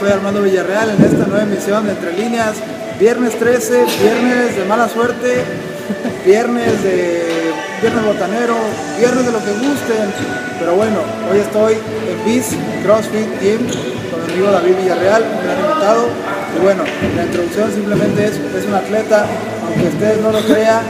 soy Armando Villarreal en esta nueva emisión de Entre Líneas, viernes 13, viernes de mala suerte, viernes botanero, viernes de lo que gusten, pero bueno, hoy estoy en Biz CrossFit Team con mi amigo David Villarreal, un gran invitado, y bueno, la introducción simplemente es un atleta, aunque ustedes no lo crean,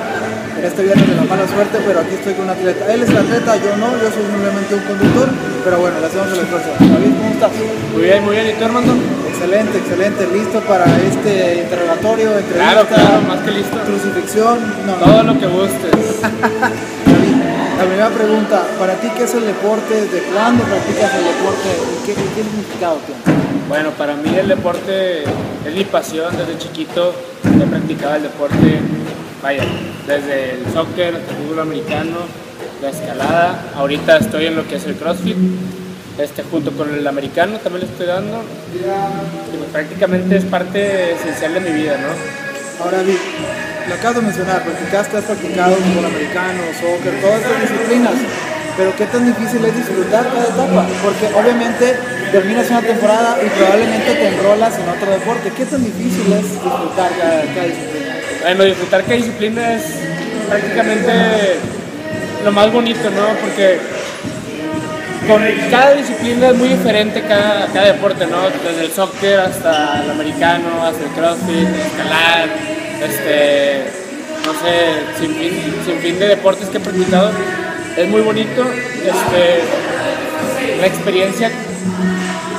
en este viernes de la mala suerte, pero aquí estoy con un atleta. Él es el atleta, yo no, yo soy simplemente un conductor, pero bueno, le hacemos el esfuerzo. David, ¿cómo estás? Muy bien, ¿y tú, Armando? Excelente, excelente, listo para este interrogatorio, entrevista, claro, más que listo. Crucifixión, todo lo que gustes. David, la primera pregunta, ¿para ti qué es el deporte? ¿Desde cuándo practicas el deporte? ¿Qué significado tiene? Bueno, para mí el deporte es mi pasión, desde chiquito he practicado el deporte. Vaya, desde el soccer, el fútbol americano, la escalada, ahorita estoy en lo que es el CrossFit, junto con el americano también le estoy dando, y pues prácticamente es parte esencial de mi vida, ¿no? Ahora, Vic, lo acabas de mencionar, has practicado fútbol americano, soccer, todas estas disciplinas, pero qué tan difícil es disfrutar cada etapa, porque obviamente terminas una temporada y probablemente te enrolas en otro deporte, qué tan difícil es disfrutar cada disciplina. Bueno, disfrutar cada disciplina es prácticamente lo más bonito, ¿no? Porque con cada disciplina es muy diferente cada deporte, ¿no? Desde el soccer hasta el americano, hasta el CrossFit, escalar, no sé, sin fin de deportes que he practicado. Es muy bonito, la experiencia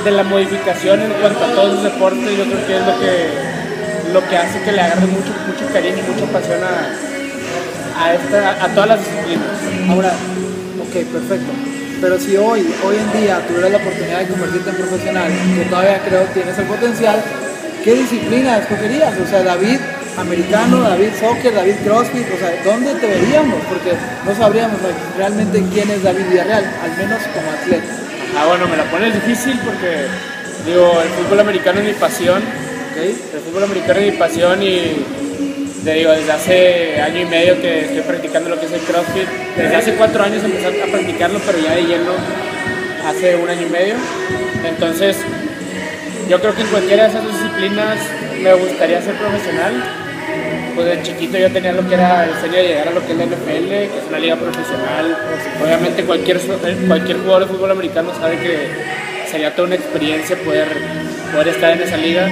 de la modificación en cuanto a todos los deportes, yo creo que es lo que hace que le agarre mucho cariño y mucha pasión a todas las disciplinas. Ahora, ok, perfecto, pero si hoy en día tuvieras la oportunidad de convertirte en profesional, que todavía creo tienes el potencial, ¿qué disciplina escogerías? O sea, David americano, David soccer, David CrossFit, o sea, ¿dónde te veríamos? Porque no sabríamos realmente quién es David Villarreal, al menos como atleta. Ah, bueno, me la pones difícil porque, digo, el fútbol americano es mi pasión. Okay. El fútbol americano es mi pasión y te digo, desde hace año y medio que estoy practicando lo que es el CrossFit. Desde hace 4 años empecé a practicarlo, pero ya de lleno hace 1 año y medio. Entonces, yo creo que en cualquiera de esas disciplinas me gustaría ser profesional. Pues de chiquito yo tenía lo que era el sueño de llegar a lo que es la NFL, que es una liga profesional. Pues, obviamente cualquier jugador de fútbol americano sabe que sería toda una experiencia poder estar en esa liga.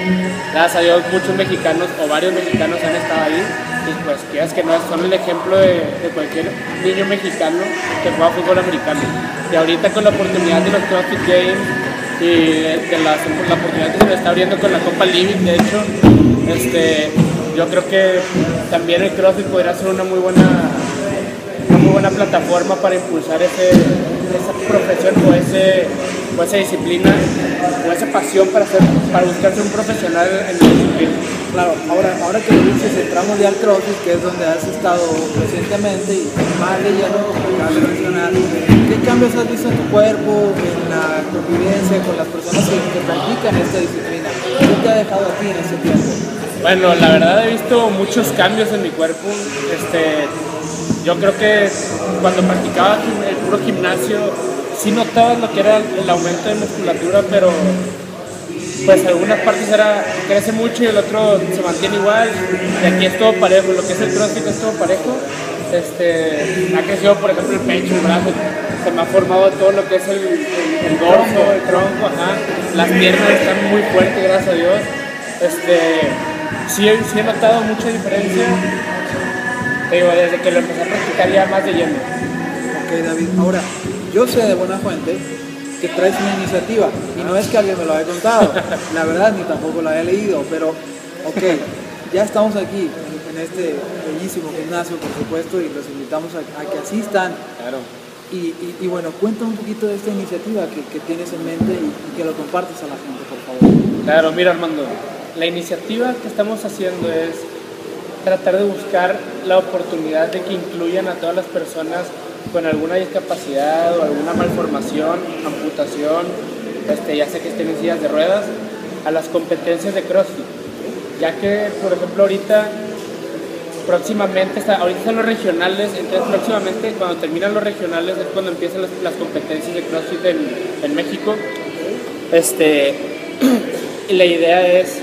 Gracias a Dios muchos mexicanos o varios mexicanos han estado ahí y pues quieras que no, son el ejemplo de cualquier niño mexicano que juega fútbol americano. Y ahorita con la oportunidad de los CrossFit Games y de la oportunidad que se me está abriendo con la Copa Living, de hecho, yo creo que también el CrossFit podría ser una muy buena plataforma para impulsar esa profesión o esa disciplina o esa pasión para buscarse un profesional en la disciplina. Claro, ahora que lo dices, entramos ya al CrossFit, que es donde has estado recientemente y más de lleno, cabe mencionar, ¿qué cambios has visto en tu cuerpo, en la convivencia con las personas que practican esta disciplina? ¿Qué te ha dejado a ti en ese tiempo? Bueno, la verdad he visto muchos cambios en mi cuerpo. Yo creo que cuando practicaba el puro gimnasio sí notaba lo que era el aumento de musculatura, pero pues algunas partes crece mucho y el otro se mantiene igual, y aquí es todo parejo, lo que es el CrossFit es todo parejo. Ha crecido por ejemplo el pecho, el brazo, se me ha formado todo lo que es el dorso, el tronco, ajá. Las piernas están muy fuertes, gracias a Dios. Sí he notado mucha diferencia. Te digo, desde que lo empecé a practicar ya más de lleno. Ok, David, ahora, yo sé de buena fuente que traes una iniciativa, y no es que alguien me lo haya contado, la verdad ni tampoco lo haya leído, pero ok, ya estamos aquí en este bellísimo gimnasio, por supuesto, y los invitamos a que asistan. Claro. Y bueno, cuenta un poquito de esta iniciativa que tienes en mente y que lo compartes a la gente, por favor. Claro, mira Armando, la iniciativa que estamos haciendo es tratar de buscar la oportunidad de que incluyan a todas las personas con alguna discapacidad o alguna malformación, amputación, ya sea que estén en sillas de ruedas, a las competencias de CrossFit. Ya que, por ejemplo, ahorita están los regionales, entonces próximamente cuando terminan los regionales es cuando empiezan las competencias de CrossFit en México. Y la idea es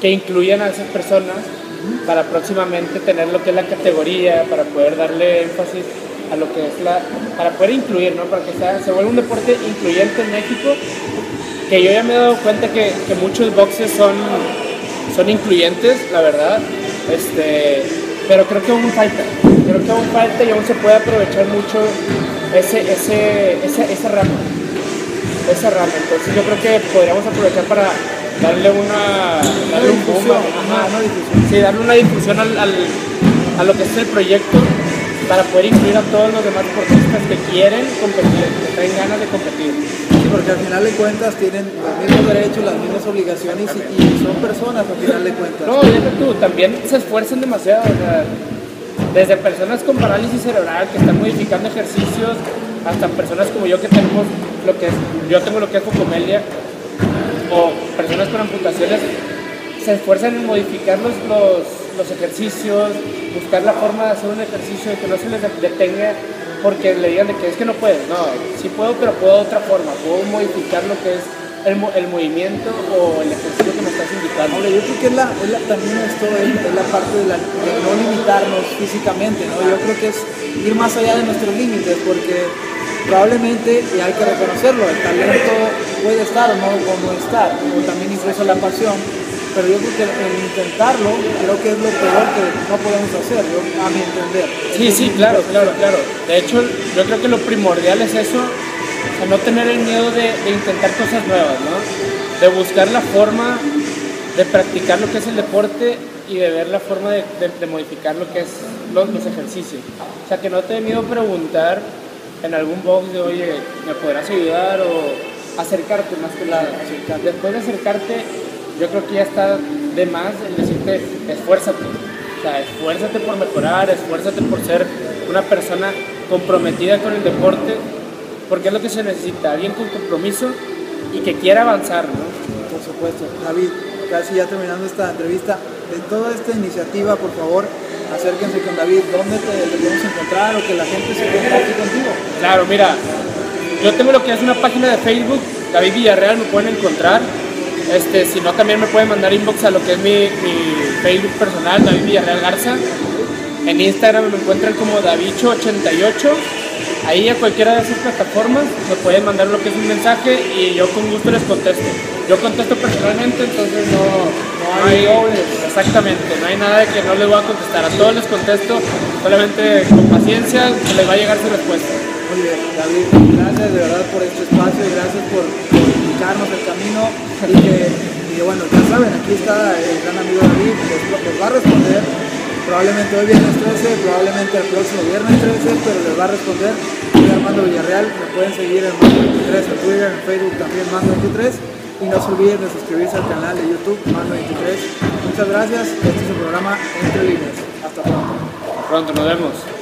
que incluyan a esas personas para próximamente tener lo que es la categoría, para poder darle énfasis a lo que es la... para poder incluir, ¿no? Para que se vuelva un deporte incluyente en México, que yo ya me he dado cuenta que muchos boxes son incluyentes, la verdad, pero creo que aún falta, y aún se puede aprovechar mucho esa rama, entonces yo creo que podríamos aprovechar para darle una difusión, darle una difusión a lo que es el proyecto, para poder incluir a todos los demás deportistas que quieren competir, que traen ganas de competir. Sí, porque al final de cuentas tienen los mismos derechos, las mismas obligaciones y son personas al final de cuentas. No, déjate tú, también se esfuerzan demasiado, o sea, desde personas con parálisis cerebral que están modificando ejercicios, hasta personas como yo que tenemos lo que es, yo tengo lo que es focomelia, o personas con amputaciones, se esfuerzan en modificar los ejercicios, buscar la forma de hacer un ejercicio, que no se les detenga porque le digan de que es que no puedes. No, sí puedo, pero puedo de otra forma, puedo modificar lo que es el movimiento o el ejercicio que me estás indicando. Ahora, yo creo que también esto es la parte de no limitarnos físicamente, ¿no? Yo creo que es ir más allá de nuestros límites, porque probablemente, y hay que reconocerlo, el talento puede estar o no estar, o también incluso la pasión, pero yo creo que el intentarlo creo que es lo peor que no podemos hacer, a mi entender. Sí, claro. De hecho, yo creo que lo primordial es eso, o sea, no tener el miedo de intentar cosas nuevas, ¿no? De buscar la forma de practicar lo que es el deporte y de ver la forma de modificar lo que es los ejercicios. O sea, que no te dé miedo preguntar en algún box de, oye, ¿me podrás ayudar? O acercarte más que nada. Después de acercarte, yo creo que ya está de más el decirte, esfuérzate. O sea, esfuérzate por mejorar, esfuérzate por ser una persona comprometida con el deporte, porque es lo que se necesita, alguien con compromiso y que quiera avanzar, ¿no? Por supuesto. David, casi ya terminando esta entrevista, de toda esta iniciativa, por favor, acérquense con David. ¿Dónde te podemos encontrar o que la gente se contacte contigo? Claro, mira, yo tengo lo que es una página de Facebook, David Villarreal, me pueden encontrar. Si no, también me pueden mandar inbox a lo que es mi Facebook personal, David Villarreal Garza. En Instagram me encuentran como davicho88. Ahí a cualquiera de esas plataformas me pueden mandar lo que es un mensaje y yo con gusto les contesto. Yo contesto personalmente, entonces no hay dobles. Exactamente, no hay nada de que no les voy a contestar. A todos les contesto, solamente con paciencia les va a llegar su respuesta. Muy bien, David, gracias de verdad por este espacio y gracias por indicarnos el camino. Y bueno, ya saben, aquí está el gran amigo David, que les va a responder. Probablemente hoy viernes 13, probablemente el próximo viernes 13, pero les va a responder. Soy Armando Villarreal, me pueden seguir en Mando23, en Twitter, en Facebook también Mando23. Y no se olviden de suscribirse al canal de YouTube Mando23. Muchas gracias, este es el programa Entre Líneas. Hasta pronto. Pronto, nos vemos.